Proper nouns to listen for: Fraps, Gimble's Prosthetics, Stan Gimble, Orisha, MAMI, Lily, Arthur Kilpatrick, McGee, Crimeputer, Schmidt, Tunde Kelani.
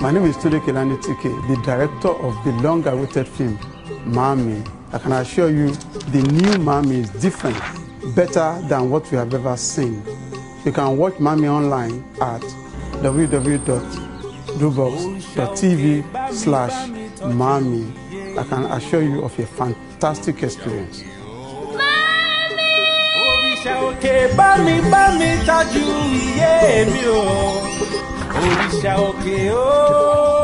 My name is Tunde Kelani, the director of the long-awaited film, MAMI. I can assure you, the new MAMI is different, better than what we have ever seen. You can watch MAMI online at www.dobox.tv/MAMI. I can assure you of a fantastic experience. MAMI! Orisha oke o.